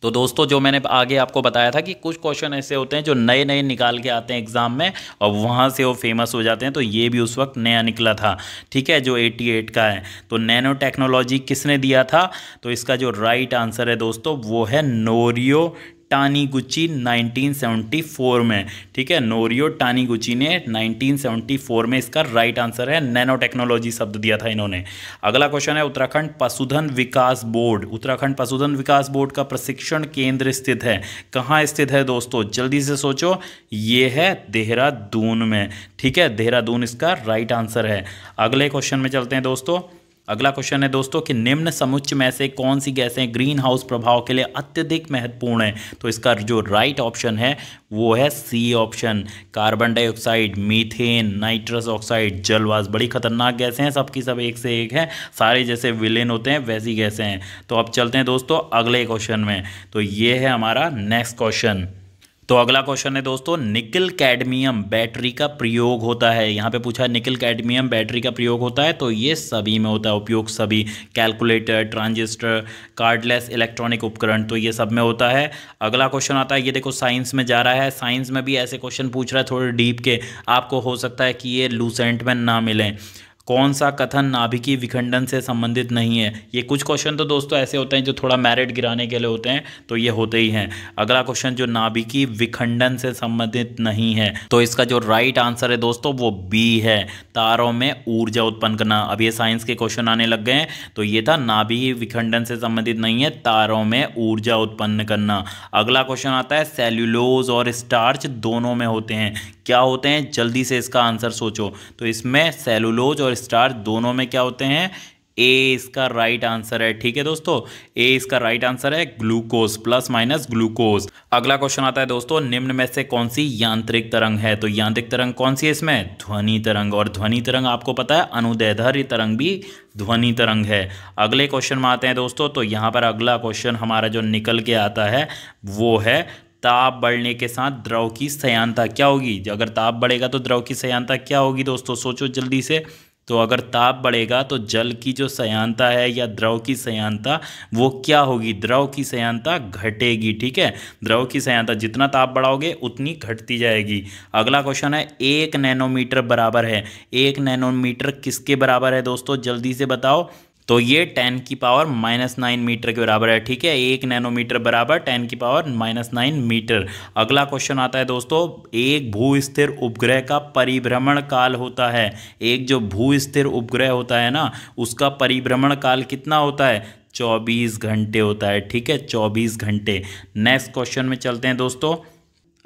तो दोस्तों जो मैंने आगे आपको बताया था कि कुछ क्वेश्चन ऐसे होते हैं जो नए नए निकाल के आते हैं एग्जाम में और वहाँ से वो फेमस हो जाते हैं, तो ये भी उस वक्त नया निकला था, ठीक है, जो अठासी का है। तो नैनो टेक्नोलॉजी किसने दिया था, तो इसका जो राइट आंसर है दोस्तों वो है Norio Taniguchi nineteen seventy four में, ठीक है, नोरियो टानीगुची ने नाइनटीन सेवेंटी फोर में इसका राइट आंसर है नैनो टेक्नोलॉजी शब्द दिया था इन्होंने। अगला क्वेश्चन है उत्तराखंड पशुधन विकास बोर्ड, उत्तराखंड पशुधन विकास बोर्ड का प्रशिक्षण केंद्र स्थित है, कहाँ स्थित है दोस्तों, जल्दी से सोचो, ये है देहरादून में, ठीक है, देहरादून इसका राइट आंसर है। अगले क्वेश्चन में चलते हैं दोस्तों, अगला क्वेश्चन है दोस्तों कि निम्न समुच्चय में से कौन सी गैसें ग्रीन हाउस प्रभाव के लिए अत्यधिक महत्वपूर्ण है, तो इसका जो राइट ऑप्शन है वो है C option, carbon dioxide, methane, nitrous oxide, जलवाष्प। बड़ी खतरनाक गैसें हैं, सबकी सब एक से एक हैं, सारे जैसे विलेन होते हैं वैसी गैसें हैं। तो अब चलते हैं दोस्तों अगले क्वेश्चन में, तो ये है हमारा नेक्स्ट क्वेश्चन। तो अगला क्वेश्चन है दोस्तों निकल कैडमियम बैटरी का प्रयोग होता है, यहाँ पे पूछा निकल कैडमियम बैटरी का प्रयोग होता है, तो ये सभी में होता है, उपयोग सभी कैलकुलेटर, ट्रांजिस्टर, कार्डलेस इलेक्ट्रॉनिक उपकरण, तो ये सब में होता है। अगला क्वेश्चन आता है, ये देखो साइंस में जा रहा है, साइंस में भी ऐसे क्वेश्चन पूछ रहा है थोड़े डीप के, आपको हो सकता है कि ये लूसेंट में ना मिलें। कौन सा कथन नाभिकीय विखंडन से संबंधित नहीं है, ये कुछ क्वेश्चन तो दोस्तों ऐसे होते हैं जो थोड़ा मेरिट गिराने के लिए होते हैं, तो ये होते ही हैं। अगला क्वेश्चन जो नाभिकीय विखंडन से संबंधित नहीं है, तो इसका जो राइट आंसर है दोस्तों वो बी है, तारों में ऊर्जा उत्पन्न करना। अब ये साइंस के क्वेश्चन आने लग गए हैं, तो ये था नाभिकीय विखंडन से संबंधित नहीं है, तारों में ऊर्जा उत्पन्न करना। अगला क्वेश्चन आता है सेल्यूलोज और स्टार्च दोनों में होते हैं, क्या होते हैं, जल्दी से इसका आंसर सोचो, तो इसमें सेलुलोज और स्टार्च दोनों में क्या होते हैं, ए इसका राइट आंसर है, ठीक है दोस्तों, ए इसका राइट आंसर है, ग्लूकोज, प्लस माइनस ग्लूकोज। अगला क्वेश्चन आता है दोस्तों निम्न में से कौन सी यांत्रिक तरंग है, तो यांत्रिक तरंग कौन सी है इसमें, ध्वनि तरंग, और ध्वनि तरंग आपको पता है अनुदैर्ध्य तरंग भी ध्वनि तरंग है। अगले क्वेश्चन में आते हैं दोस्तों, तो यहाँ पर अगला क्वेश्चन हमारा जो निकल के आता है वो है ताप बढ़ने के साथ द्रव की सयांता क्या होगी, अगर ताप बढ़ेगा तो द्रव की सयांता क्या होगी दोस्तों, सोचो जल्दी से, तो अगर ताप बढ़ेगा तो जल की जो सयांता है या द्रव की सयांता वो क्या होगी, द्रव की सयांता घटेगी, ठीक है, द्रव की सयांता जितना ताप बढ़ाओगे उतनी घटती जाएगी। अगला क्वेश्चन है एक नैनोमीटर बराबर है, एक नैनोमीटर किसके बराबर है दोस्तों, जल्दी से बताओ, तो ये टेन की पावर माइनस नाइन मीटर के बराबर है, ठीक है, एक नैनोमीटर बराबर टेन की पावर माइनस नाइन मीटर। अगला क्वेश्चन आता है दोस्तों एक भूस्थिर उपग्रह का परिभ्रमण काल होता है, एक जो भूस्थिर उपग्रह होता है ना उसका परिभ्रमण काल कितना होता है, चौबीस घंटे होता है, ठीक है, चौबीस घंटे। नेक्स्ट क्वेश्चन में चलते हैं दोस्तों,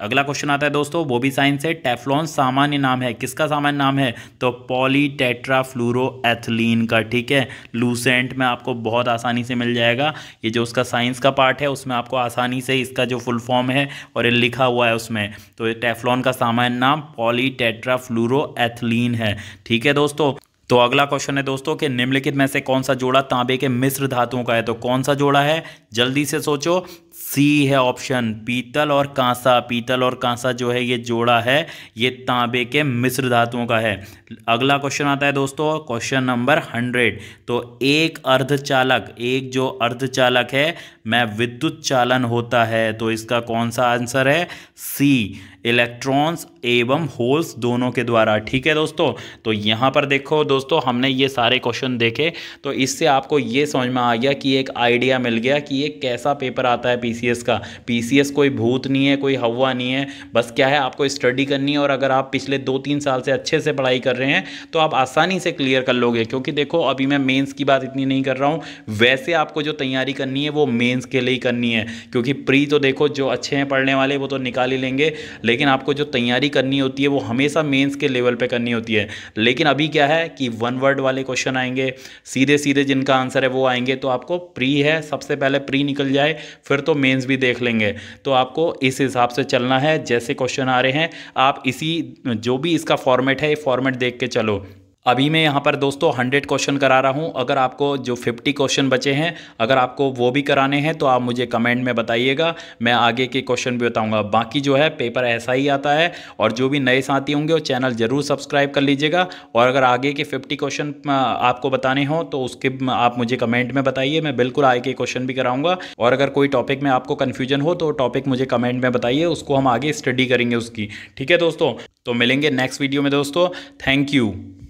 अगला क्वेश्चन आता है दोस्तों वो भी साइंस है, टेफ्लॉन सामान्य नाम है, किसका सामान्य नाम है, तो पॉलीटेट्राफ्लोरोएथिलीन का, ठीक है, लूसेंट में आपको बहुत आसानी से मिल जाएगा, ये जो उसका साइंस का पार्ट है उसमें आपको आसानी से इसका जो फुल फॉर्म है और ये लिखा हुआ है उसमें, तो टेफ्लॉन का सामान्य नाम पॉलीटेट्राफ्लोरोएथिलीन है, ठीक है दोस्तों। तो अगला क्वेश्चन है दोस्तों कि निम्नलिखित में से कौन सा जोड़ा तांबे के मिश्र धातुओं का है, तो कौन सा जोड़ा है, जल्दी से सोचो, सी है ऑप्शन, पीतल और कांसा, पीतल और कांसा जो है ये जोड़ा है, ये तांबे के मिश्र धातुओं का है। अगला क्वेश्चन आता है दोस्तों क्वेश्चन नंबर हंड्रेड, तो एक अर्धचालक, एक जो अर्धचालक है में विद्युत चालन होता है, तो इसका कौन सा आंसर है, सी, इलेक्ट्रॉन्स एवं होल्स दोनों के द्वारा, ठीक है दोस्तों। तो यहाँ पर देखो दोस्तों हमने ये सारे क्वेश्चन देखे, तो इससे आपको ये समझ में आ गया कि एक आइडिया मिल गया कि ये कैसा पेपर आता है पीसीएस का। पीसीएस कोई भूत नहीं है, कोई हवा नहीं है, बस क्या है आपको स्टडी करनी है, और अगर आप पिछले दो तीन साल से अच्छे से पढ़ाई कर रहे हैं तो आप आसानी से क्लियर कर लोगे, क्योंकि देखो अभी मैं मेन्स की बात इतनी नहीं कर रहा हूँ, वैसे आपको जो तैयारी करनी है वो मेन्स के लिए ही करनी है, क्योंकि प्री तो देखो जो अच्छे हैं पढ़ने वाले वो तो निकाल ही लेंगे, लेकिन आपको जो तैयारी करनी होती है वो हमेशा मेंस के लेवल पे करनी होती है। लेकिन अभी क्या है कि वन वर्ड वाले क्वेश्चन आएंगे, सीधे सीधे जिनका आंसर है वो आएंगे, तो आपको प्री है सबसे पहले प्री निकल जाए, फिर तो मेंस भी देख लेंगे, तो आपको इस हिसाब से चलना है, जैसे क्वेश्चन आ रहे हैं आप इसी जो भी इसका फॉर्मेट है ये फॉर्मेट देख के चलो। अभी मैं यहाँ पर दोस्तों हंड्रेड क्वेश्चन करा रहा हूँ। अगर आपको जो फिफ्टी क्वेश्चन बचे हैं अगर आपको वो भी कराने हैं तो आप मुझे कमेंट में बताइएगा, मैं आगे के क्वेश्चन भी बताऊँगा। बाकी जो है पेपर ऐसा ही आता है। और जो भी नए साथी होंगे वो चैनल ज़रूर सब्सक्राइब कर लीजिएगा। और अगर आगे के फिफ्टी क्वेश्चन आपको बताने हों तो उसके आप मुझे कमेंट में बताइए, मैं बिल्कुल आगे के क्वेश्चन भी कराऊँगा। और अगर कोई टॉपिक में आपको कन्फ्यूजन हो तो टॉपिक मुझे कमेंट में बताइए, उसको हम आगे स्टडी करेंगे उसकी। ठीक है दोस्तों, तो मिलेंगे नेक्स्ट वीडियो में दोस्तों। Thank you.